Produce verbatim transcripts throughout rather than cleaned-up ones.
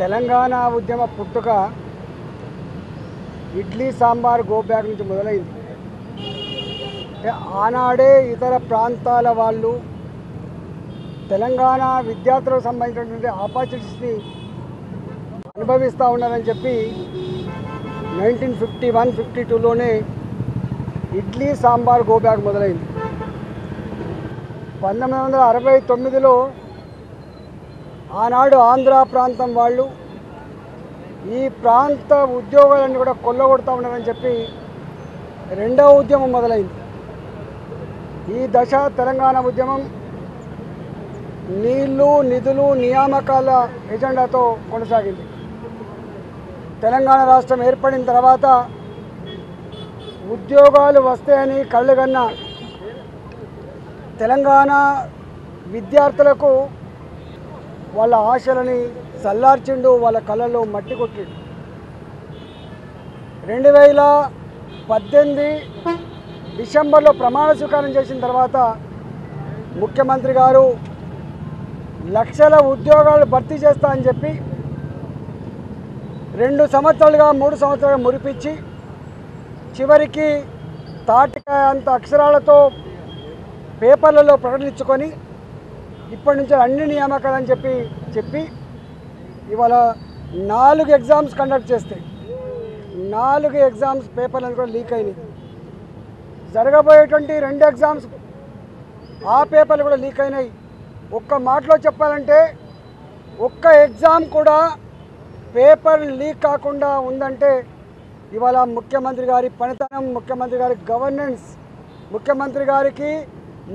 తెలంగాణ ఉద్యమ పుట్టుక idli sambar go back నుంచి మొదలైంది. ఆనాడే ఇతర ప్రాంతాల వాళ్ళు తెలంగాణ విద్యార్థులకు సంబంధించినటువంటి ఆపర్చునిటీస్ని అనుభవిస్తూ ఉన్నారని చెప్పి నైన్టీన్ ఫిఫ్టీ వన్ ఫిఫ్టీ టూలోనే ఇడ్లీ సాంబార్ గో బ్యాక్ మొదలైంది. పంతొమ్మిది వందల అరవై తొమ్మిదిలో ఆనాడు ఆంధ్ర ప్రాంతం వాళ్ళు ఈ ప్రాంత ఉద్యోగాలన్నీ కూడా కొల్లగొడతా ఉన్నారని చెప్పి రెండవ ఉద్యమం మొదలైంది. ఈ దశ తెలంగాణ ఉద్యమం నీళ్లు నిధులు నియామకాల ఎజెండాతో కొనసాగింది. తెలంగాణ రాష్ట్రం ఏర్పడిన తర్వాత ఉద్యోగాలు వస్తాయని కళ్ళగన్న తెలంగాణ విద్యార్థులకు వాళ్ళ ఆశలని చల్లార్చిండు, వాళ్ళ కళ్ళలో మట్టి కొట్టిండు. రెండు వేల పద్దెనిమిది డిసెంబర్లో ప్రమాణ స్వీకారం చేసిన తర్వాత ముఖ్యమంత్రి గారు లక్షల ఉద్యోగాలు భర్తీ చేస్తా అని చెప్పి రెండు సంవత్సరాలుగా మూడు సంవత్సరాలుగా మురిపించి చివరికి తాటికాయ అంత అక్షరాలతో పేపర్లలో ప్రకటించుకొని ఇప్పటి నుంచి అన్ని నియామకాలని చెప్పి చెప్పి ఇవాళ నాలుగు ఎగ్జామ్స్ కండక్ట్ చేస్తాయి. నాలుగు ఎగ్జామ్స్ పేపర్లను కూడా లీక్ అయినాయి. జరగబోయేటువంటి రెండు ఎగ్జామ్స్ ఆ పేపర్లు కూడా లీక్ అయినాయి. ఒక్క మాటలో చెప్పాలంటే ఒక్క ఎగ్జామ్ కూడా పేపర్ లీక్ కాకుండా ఉందంటే ఇవాళ ముఖ్యమంత్రి గారి పనితనం, ముఖ్యమంత్రి గారి గవర్నెన్స్, ముఖ్యమంత్రి గారికి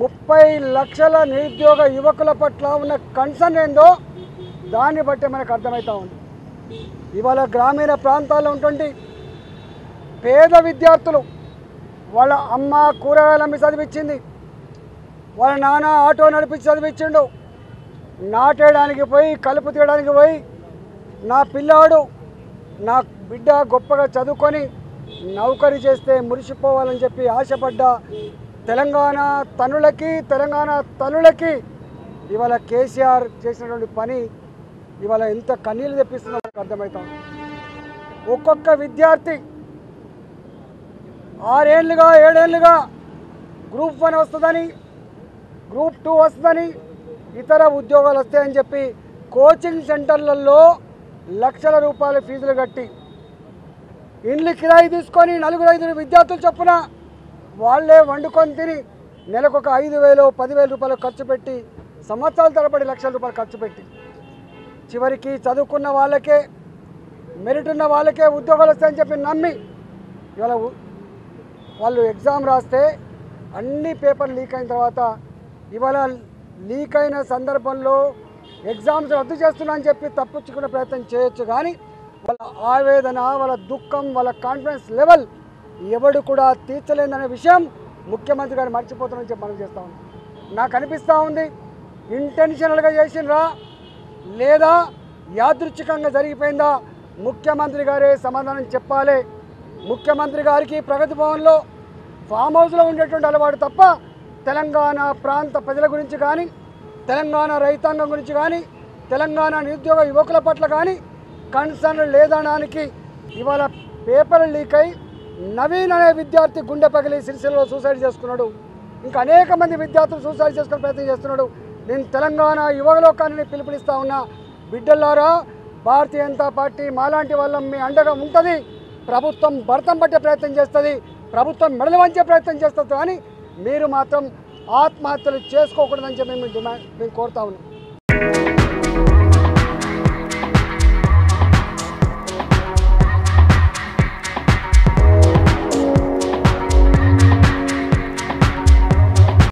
ముప్పై లక్షల నిరుద్యోగ యువకుల పట్ల ఉన్న కన్సర్న్ ఏందో దాన్ని బట్టి మనకు అర్థమవుతూ ఉంది. ఇవాళ గ్రామీణ ప్రాంతాల్లో ఉన్నటువంటి పేద విద్యార్థులు, వాళ్ళ అమ్మ కూరగాయలు అమ్మి చదివించింది, వాళ్ళ నాన్న ఆటో నడిపించి చదివించిండు, నాటేయడానికి పోయి కలుపు తీయడానికి పోయి నా పిల్లాడు నా బిడ్డ గొప్పగా చదువుకొని నౌకరీ చేస్తే మురిసిపోవాలని చెప్పి ఆశపడ్డ తెలంగాణ తనులకి తెలంగాణ తనులకి ఇవాళ కేసీఆర్ చేసినటువంటి పని ఇవాళ ఎంత కన్నీళ్ళు తెప్పిస్తుందో మనకు అర్థమవుతాం. ఒక్కొక్క విద్యార్థి ఆరేళ్ళుగా ఏడేళ్ళుగా గ్రూప్ వన్ వస్తుందని, గ్రూప్ టూ వస్తుందని, ఇతర ఉద్యోగాలు వస్తాయని చెప్పి కోచింగ్ సెంటర్లలో లక్షల రూపాయల ఫీజులు కట్టి ఇండ్లు కిరాయి తీసుకొని నలుగురు ఐదుగురు విద్యార్థులు చొప్పున వాళ్ళే వండుకొని తిని నెలకు ఒక ఐదు వేలు పదివేల రూపాయలు ఖర్చు పెట్టి సంవత్సరాల తరబడి లక్షల రూపాయలు ఖర్చు పెట్టి చివరికి చదువుకున్న వాళ్ళకే, మెరిట్ ఉన్న వాళ్ళకే ఉద్యోగాలు వస్తాయని చెప్పి నమ్మి ఇవాళ వాళ్ళు ఎగ్జామ్ రాస్తే అన్ని పేపర్లు లీక్ అయిన తర్వాత ఇవాళ లీక్ అయిన సందర్భంలో ఎగ్జామ్స్ రద్దు చేస్తున్నా అని చెప్పి తప్పించుకునే ప్రయత్నం చేయొచ్చు. కానీ వాళ్ళ ఆవేదన, వాళ్ళ దుఃఖం, వాళ్ళ కాన్ఫిడెన్స్ లెవెల్ ఎవడు కూడా తీర్చలేదనే విషయం ముఖ్యమంత్రి గారు మర్చిపోతున్నారని చెప్పి మనం చేస్తూ ఉన్నాం. నాకు అనిపిస్తూ ఉంది ఇంటెన్షనల్గా చేసినరా లేదా యాదృచ్ఛికంగా జరిగిపోయిందా, ముఖ్యమంత్రి గారే సమాధానం చెప్పాలి. ముఖ్యమంత్రి గారికి ప్రగతి భవన్లో ఫామ్ హౌస్లో ఉండేటువంటి అలవాటు తప్ప తెలంగాణ ప్రాంత ప్రజల గురించి కానీ, తెలంగాణ రైతాంగం గురించి కానీ, తెలంగాణ నిరుద్యోగ యువకుల పట్ల కానీ కన్సర్న్ లేదనడానికి ఇవాళ పేపర్ లీక్ అయి నవీన్ అనే విద్యార్థి గుండె పగిలి సిరిసిల్లలో సూసైడ్ చేసుకున్నాడు. ఇంకా అనేక మంది విద్యార్థులు సూసైడ్ చేసుకునే ప్రయత్నం చేస్తున్నాడు. నేను తెలంగాణ యువలోకాన్ని పిలుపునిస్తా ఉన్నా, బిడ్డలారా, భారతీయ జనతా పార్టీ మాలాంటి వాళ్ళం మీ అండగా ఉంటుంది. ప్రభుత్వం భర్తం పట్టే ప్రయత్నం చేస్తుంది, ప్రభుత్వం మెడలు వంచే ప్రయత్నం చేస్తుంది. కానీ మీరు మాత్రం ఆత్మహత్యలు చేసుకోకూడదని చెప్పి మేము డిమాండ్ మేము కోరుతా ఉన్నాం.